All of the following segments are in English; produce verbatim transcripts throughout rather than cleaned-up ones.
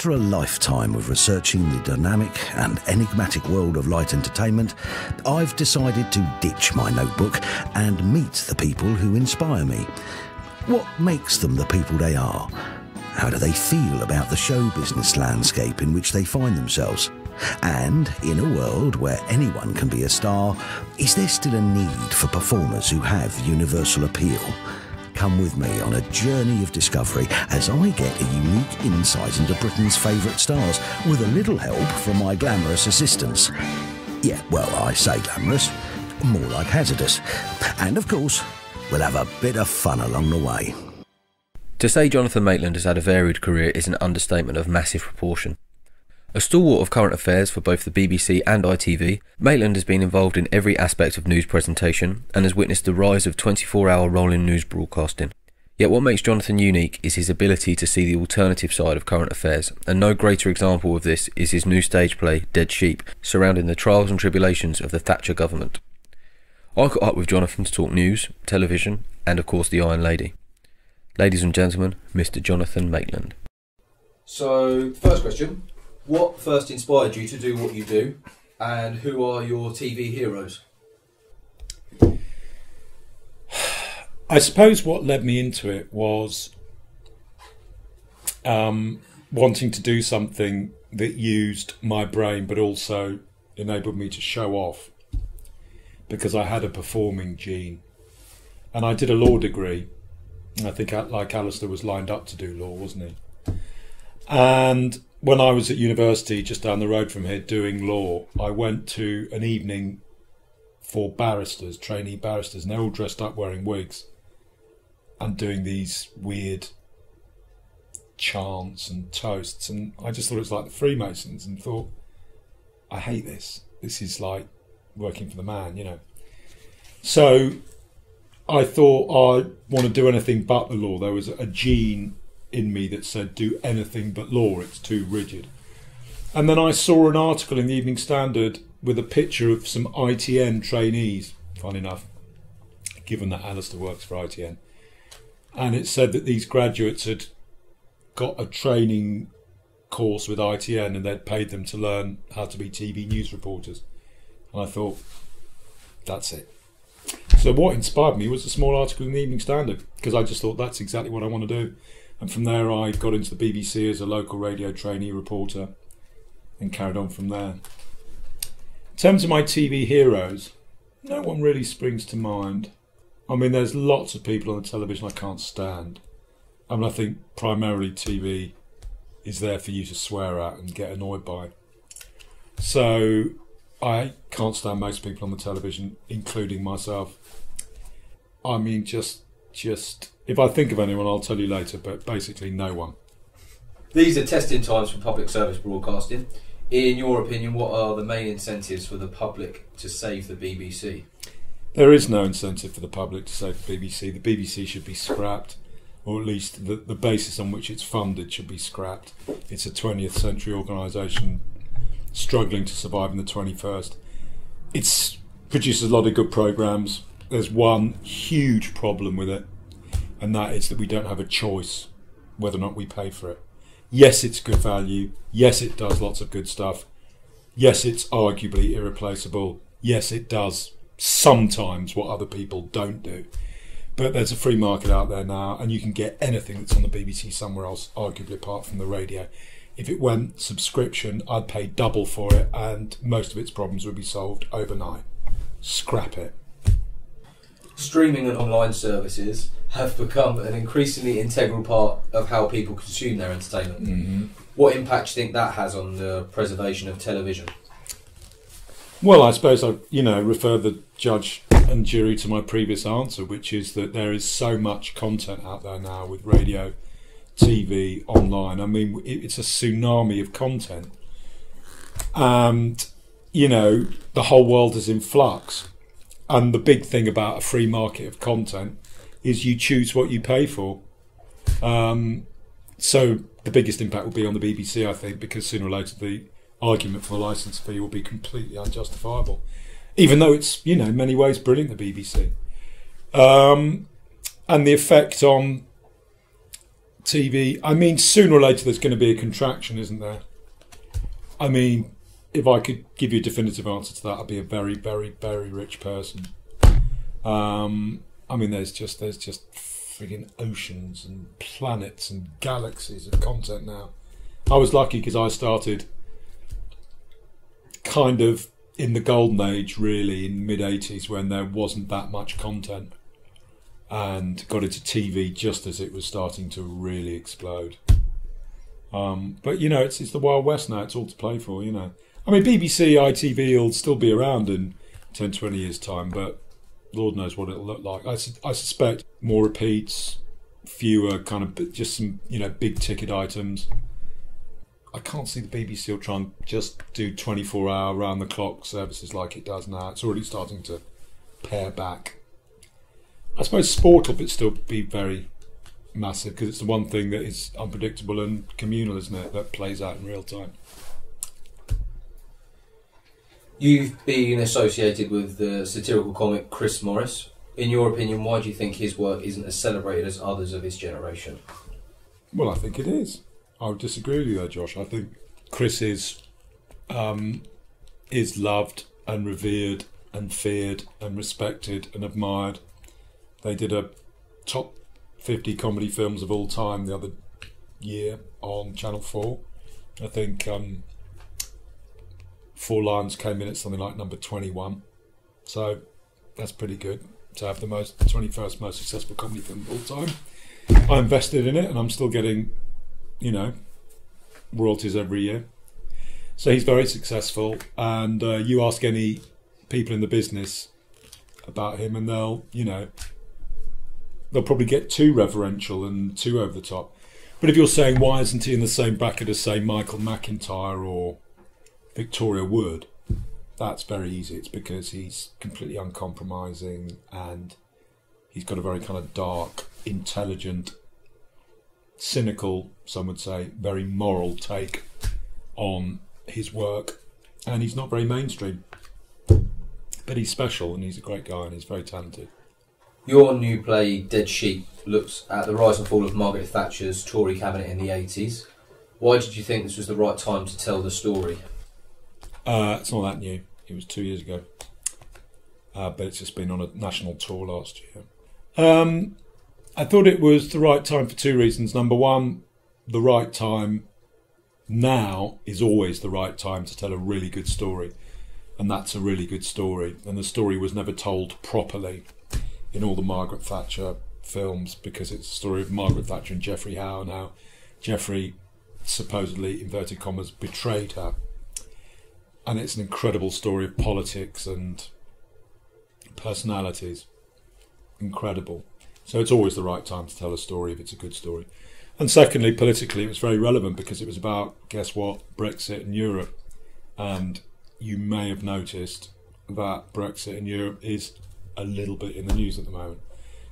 After a lifetime of researching the dynamic and enigmatic world of light entertainment, I've decided to ditch my notebook and meet the people who inspire me. What makes them the people they are? How do they feel about the show business landscape in which they find themselves? And in a world where anyone can be a star, is there still a need for performers who have universal appeal? Come with me on a journey of discovery as I get a unique insight into Britain's favourite stars, with a little help from my glamorous assistants. Yeah, well, I say glamorous, more like hazardous. And of course, we'll have a bit of fun along the way. To say Jonathan Maitland has had a varied career is an understatement of massive proportion. A stalwart of current affairs for both the B B C and I T V, Maitland has been involved in every aspect of news presentation and has witnessed the rise of twenty-four hour rolling news broadcasting. Yet what makes Jonathan unique is his ability to see the alternative side of current affairs, and no greater example of this is his new stage play, Dead Sheep, surrounding the trials and tribulations of the Thatcher government. I caught up with Jonathan to talk news, television, and of course the Iron Lady. Ladies and gentlemen, Mister Jonathan Maitland. So, first question. What first inspired you to do what you do, and who are your T V heroes? I suppose what led me into it was um, wanting to do something that used my brain but also enabled me to show off, because I had a performing gene. And I did a law degree. I think, like Alistair, was lined up to do law, wasn't he? And when I was at university, just down the road from here, doing law, I went to an evening for barristers, trainee barristers, and they're all dressed up wearing wigs and doing these weird chants and toasts. And I just thought it was like the Freemasons, and thought, I hate this. This is like working for the man, you know. So I thought, I want to do anything but the law. There was a gene in me that said, do anything but law, it's too rigid. And then I saw an article in the Evening Standard with a picture of some I T N trainees, fun enough, given that Alistair works for I T N, and it said that these graduates had got a training course with I T N and they'd paid them to learn how to be T V news reporters. And I thought, that's it. So what inspired me was a small article in the Evening Standard, because I just thought, that's exactly what I want to do. And from there I got into the B B C as a local radio trainee reporter and carried on from there. In terms of my T V heroes, no one really springs to mind. I mean, there's lots of people on the television I can't stand. I mean, I think primarily T V is there for you to swear at and get annoyed by. So I can't stand most people on the television, including myself. I mean, just... Just, if I think of anyone, I'll tell you later, but basically no one. These are testing times for public service broadcasting. In your opinion, what are the main incentives for the public to save the B B C? There is no incentive for the public to save the B B C. The B B C should be scrapped, or at least the, the basis on which it's funded should be scrapped. It's a twentieth century organisation struggling to survive in the twenty-first. It produces a lot of good programmes. There's one huge problem with it, and that is that we don't have a choice whether or not we pay for it. Yes, it's good value. Yes, it does lots of good stuff. Yes, it's arguably irreplaceable. Yes, it does sometimes what other people don't do. But there's a free market out there now, and you can get anything that's on the B B C somewhere else, arguably apart from the radio. If it went subscription, I'd pay double for it, and most of its problems would be solved overnight. Scrap it. Streaming and online services have become an increasingly integral part of how people consume their entertainment. Mm-hmm. What impact do you think that has on the preservation of television? Well, I suppose I, you know, refer the judge and jury to my previous answer, which is that there is so much content out there now with radio, T V, online. I mean, it's a tsunami of content. And, you know, the whole world is in flux. And the big thing about a free market of content is you choose what you pay for. Um, so the biggest impact will be on the B B C, I think, because sooner or later the argument for the licence fee will be completely unjustifiable, even though it's, you know, in many ways brilliant, the B B C. Um, and the effect on T V. I mean, sooner or later there's going to be a contraction, isn't there? I mean, if I could give you a definitive answer to that, I'd be a very, very, very rich person. Um, I mean, there's just there's just friggin' oceans and planets and galaxies of content now. I was lucky because I started kind of in the golden age, really, in the mid eighties, when there wasn't that much content, and got into T V just as it was starting to really explode. Um, but, you know, it's, it's the Wild West now. It's all to play for, you know. I mean, B B C, I T V will still be around in ten, twenty years' time, but Lord knows what it'll look like. I, su I suspect more repeats, fewer kind of just some, you know, big-ticket items. I can't see the B B C will try and just do twenty-four hour round-the-clock services like it does now. It's already starting to pare back. I suppose sport will still be very massive because it's the one thing that is unpredictable and communal, isn't it, that plays out in real time. You've been associated with the satirical comic Chris Morris. In your opinion, why do you think his work isn't as celebrated as others of his generation? Well, I think it is. I would disagree with you there, Josh. I think Chris is, um, is loved and revered and feared and respected and admired. They did a top fifty comedy films of all time the other year on Channel four. I think um, Four Lions came in at something like number twenty-one. So that's pretty good to have the most twenty-first most successful comedy film of all time. I invested in it and I'm still getting, you know, royalties every year. So he's very successful, and uh, you ask any people in the business about him and they'll, you know, they'll probably get too reverential and too over the top. But if you're saying, why isn't he in the same bracket as, say, Michael McIntyre or Victoria Wood, that's very easy. It's because he's completely uncompromising and he's got a very kind of dark, intelligent, cynical, some would say, very moral take on his work. And he's not very mainstream. But he's special and he's a great guy and he's very talented. Your new play, Dead Sheep, looks at the rise and fall of Margaret Thatcher's Tory cabinet in the eighties. Why did you think this was the right time to tell the story? Uh, it's not that new. It was two years ago. Uh, but it's just been on a national tour last year. Um, I thought it was the right time for two reasons. Number one, the right time now is always the right time to tell a really good story. And that's a really good story. And the story was never told properly in all the Margaret Thatcher films, because it's the story of Margaret Thatcher and Geoffrey Howe and how Geoffrey supposedly, inverted commas, betrayed her. And it's an incredible story of politics and personalities. Incredible. So it's always the right time to tell a story if it's a good story. And secondly, politically, it was very relevant because it was about, guess what, Brexit and Europe. And you may have noticed that Brexit in Europe is a little bit in the news at the moment.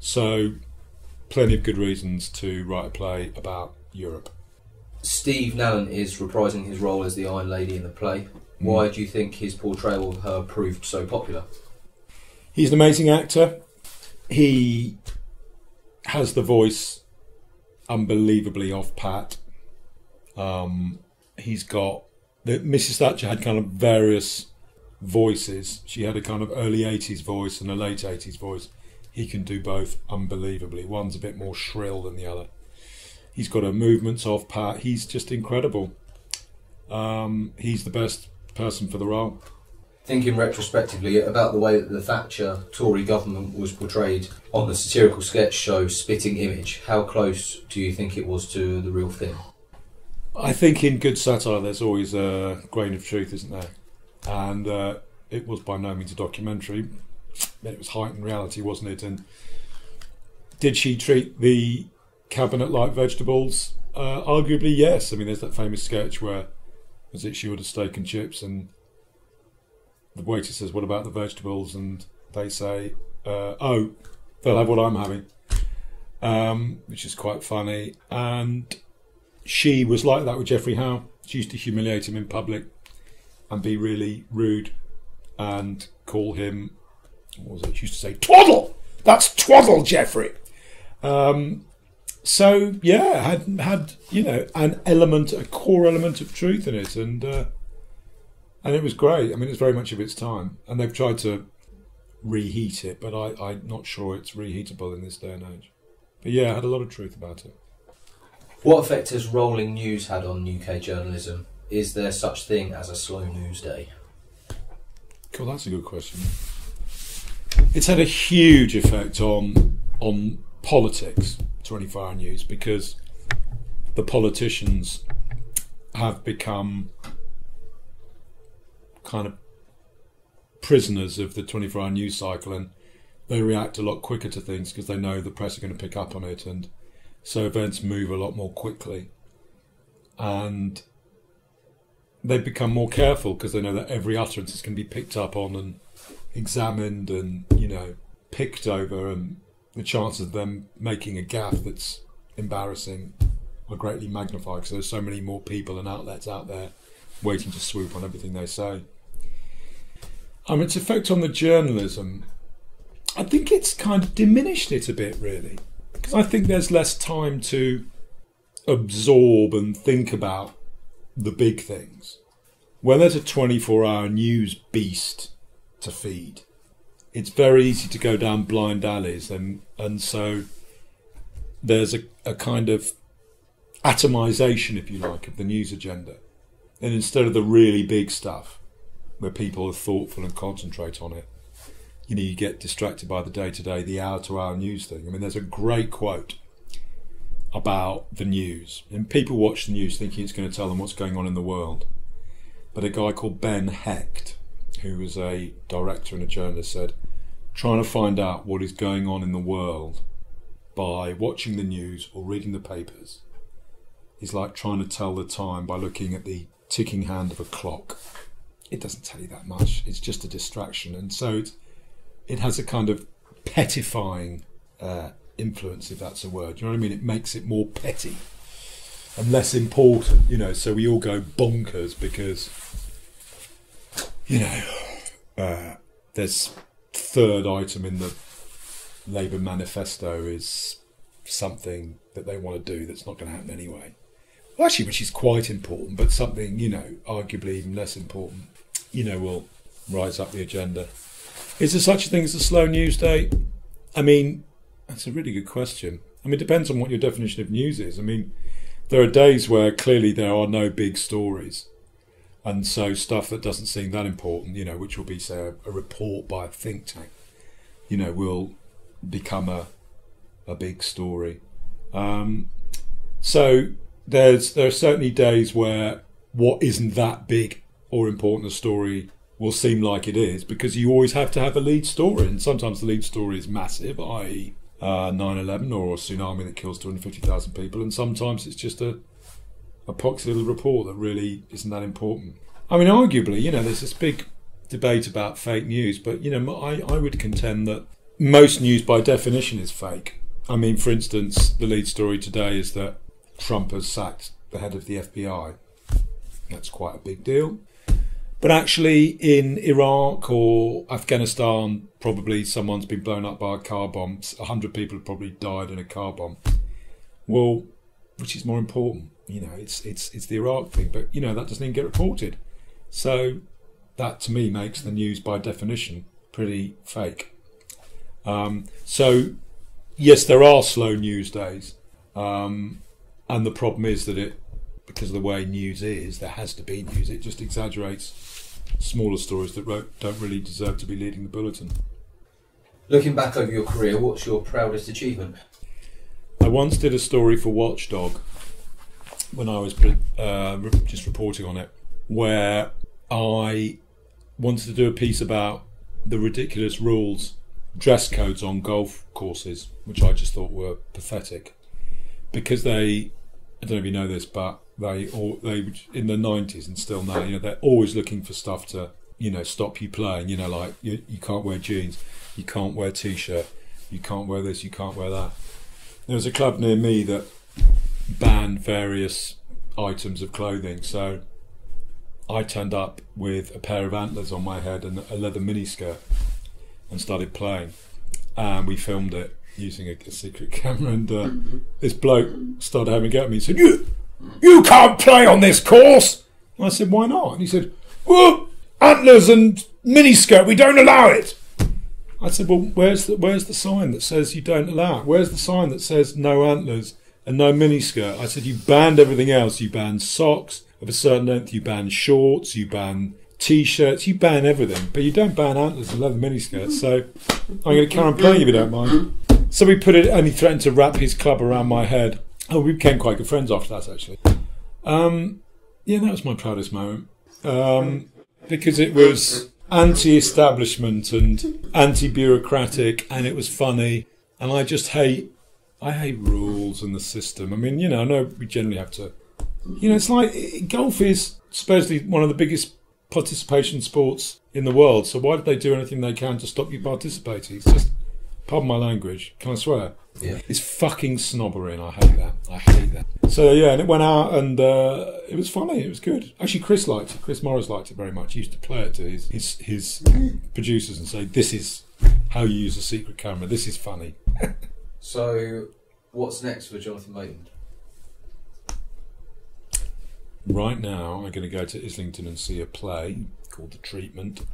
So plenty of good reasons to write a play about Europe. Steve Nallon is reprising his role as the Iron Lady in the play. Why do you think his portrayal of her proved so popular? He's an amazing actor. He has the voice unbelievably off pat. Um, he's got... The, Missus Thatcher had kind of various voices. She had a kind of early eighties voice and a late eighties voice. He can do both unbelievably. One's a bit more shrill than the other. He's got her movements off pat. He's just incredible. Um, he's the best person for the role. Thinking retrospectively about the way that the Thatcher Tory government was portrayed on the satirical sketch show Spitting Image, how close do you think it was to the real thing? I think in good satire there's always a grain of truth, isn't there? And uh, it was by no means a documentary. It was heightened reality, wasn't it? And did she treat the cabinet like vegetables? Uh, arguably, yes. I mean, there's that famous sketch where, was it she ordered steak and chips, and the waiter says, "What about the vegetables?" And they say, uh, "Oh, they'll have what I'm having," um, which is quite funny. And she was like that with Geoffrey Howe. She used to humiliate him in public and be really rude and call him, what was it? She used to say, "Twaddle! That's twaddle, Geoffrey!" Um, so yeah, had had you know an element, a core element of truth in it, and uh, and it was great. I mean, it's very much of its time, and they've tried to reheat it, but I, I'm not sure it's reheatable in this day and age. But yeah, I had a lot of truth about it. What effect has rolling news had on U K journalism? Is there such thing as a slow news day? Cool, that's a good question. It's had a huge effect on on politics, twenty-four hour news, because the politicians have become kind of prisoners of the twenty-four hour news cycle, and they react a lot quicker to things because they know the press are going to pick up on it, and so events move a lot more quickly, and they become more careful because they know that every utterance is going to be picked up on and examined and, you know, picked over, and the chance of them making a gaffe that's embarrassing are greatly magnified because there's so many more people and outlets out there waiting to swoop on everything they say. Um, its effect on the journalism, I think it's kind of diminished it a bit, really, because I think there's less time to absorb and think about the big things. When there's a twenty-four hour news beast to feed, it's very easy to go down blind alleys, and and so there's a, a kind of atomization, if you like, of the news agenda. And instead of the really big stuff where people are thoughtful and concentrate on it, you know, you get distracted by the day-to-day, the hour-to-hour news thing. I mean, there's a great quote about the news, and people watch the news thinking it's going to tell them what's going on in the world. But a guy called Ben Hecht, who was a director and a journalist, said, trying to find out what is going on in the world by watching the news or reading the papers is like trying to tell the time by looking at the ticking hand of a clock. It doesn't tell you that much. It's just a distraction. And so it's, it has a kind of pettifying uh, influence, if that's a word. You know what I mean? It makes it more petty and less important, you know, so we all go bonkers because, you know, uh, this third item in the Labour manifesto is something that they want to do that's not going to happen anyway. Well, actually, which is quite important, but something, you know, arguably even less important, you know, will rise up the agenda. Is there such a thing as a slow news day? I mean, that's a really good question. I mean, it depends on what your definition of news is. I mean, there are days where clearly there are no big stories, and so stuff that doesn't seem that important, you know, which will be, say, a, a report by a think tank, you know, will become a a big story. Um, so there's there are certainly days where what isn't that big or important a story will seem like it is, because you always have to have a lead story, and sometimes the lead story is massive, that is nine eleven or a tsunami that kills two hundred fifty thousand people, and sometimes it's just a a poxy little report that really isn't that important. I mean, arguably, you know, there's this big debate about fake news, but, you know, I, I would contend that most news by definition is fake. I mean, for instance, the lead story today is that Trump has sacked the head of the F B I. That's quite a big deal. But actually, in Iraq or Afghanistan, probably someone's been blown up by a car bomb. A hundred people have probably died in a car bomb. Well, which is more important? You know, it's it's it's the Iraq thing, but, you know, that doesn't even get reported. So that, to me, makes the news by definition pretty fake. Um, so, yes, there are slow news days. Um, and the problem is that it, because of the way news is, there has to be news. It just exaggerates smaller stories that don't really deserve to be leading the bulletin. Looking back over your career, what's your proudest achievement? I once did a story for Watchdog when I was uh, just reporting on it, where I wanted to do a piece about the ridiculous rules, dress codes on golf courses, which I just thought were pathetic, because they, I don't know if you know this, but They or they in the nineties and still now, you know, they're always looking for stuff to, you know, stop you playing. You know, like you, you can't wear jeans, you can't wear t-shirt, you can't wear this, you can't wear that. There was a club near me that banned various items of clothing, so I turned up with a pair of antlers on my head and a leather miniskirt and started playing, and we filmed it. using a, a secret camera, and uh, this bloke started having a go at me. He said, you you can't play on this course. And I said, why not? And he said, well, antlers and miniskirt, we don't allow it. I said, well, where's the, where's the sign that says you don't allow it? Where's the sign that says no antlers and no miniskirt? I said, you banned everything else. You banned socks of a certain length. You banned shorts. You banned T-shirts. You ban everything. But you don't ban antlers and leather miniskirts. So I'm going to carry on playing if you don't mind. So we put it, and he threatened to wrap his club around my head. Oh, we became quite good friends after that, actually. Um, yeah, that was my proudest moment. Um, because it was anti-establishment and anti-bureaucratic, and it was funny, and I just hate I hate rules and the system. I mean, you know, I know we generally have to, you know, it's like golf is supposedly one of the biggest participation sports in the world, so why do they do anything they can to stop you participating? It's just, pardon my language, can I swear? Yeah. It's fucking snobbery, and I hate that. I hate that. So yeah, and it went out, and uh, it was funny. It was good. Actually, Chris liked it. Chris Morris liked it very much. He used to play it to his his, his producers and say, "This is how you use a secret camera. This is funny." So, what's next for Jonathan Maitland? Right now, I'm going to go to Islington and see a play called The Treatment.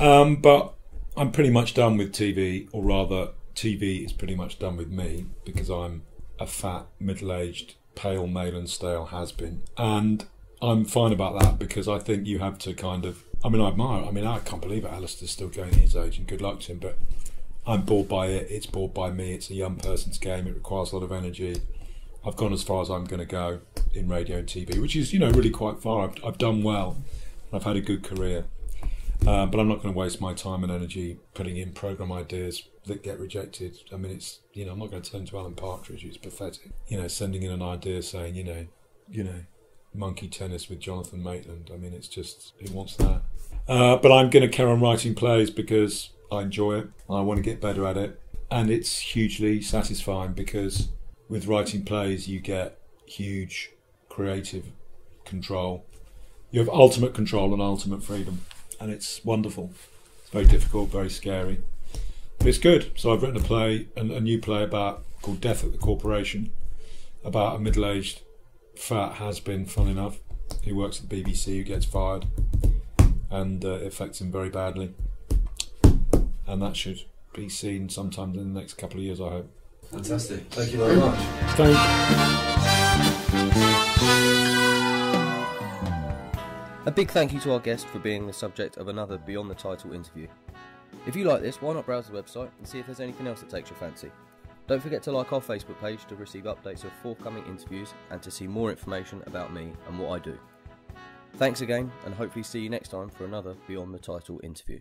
Um, but I'm pretty much done with T V, or rather, T V is pretty much done with me, because I'm a fat, middle-aged, pale, male and stale has-been, and I'm fine about that, because I think you have to kind of, I mean, I admire, I mean, I can't believe it, Alistair's still going at his age, and good luck to him, but I'm bored by it, it's bored by me, it's a young person's game, it requires a lot of energy. I've gone as far as I'm going to go in radio and T V, which is, you know, really quite far. I've, I've done well, and I've had a good career. Uh, but I'm not going to waste my time and energy putting in programme ideas that get rejected. I mean, it's, you know, I'm not going to turn to Alan Partridge, who's pathetic. You know, sending in an idea saying, you know, you know, monkey tennis with Jonathan Maitland. I mean, it's just, who wants that? Uh, but I'm going to carry on writing plays because I enjoy it and I want to get better at it. And it's hugely satisfying, because with writing plays, you get huge creative control. You have ultimate control and ultimate freedom. And it's wonderful. It's very difficult, very scary, but it's good. So I've written a play, a, a new play about called Death at the Corporation, about a middle-aged fat has-been, fun enough, who works at the B B C, who gets fired, and uh, it affects him very badly. And that should be seen sometime in the next couple of years, I hope. Fantastic. Thank you very much. Thank you. A big thank you to our guest for being the subject of another Beyond the Title interview. If you like this, why not browse the website and see if there's anything else that takes your fancy. Don't forget to like our Facebook page to receive updates of forthcoming interviews and to see more information about me and what I do. Thanks again, and hopefully see you next time for another Beyond the Title interview.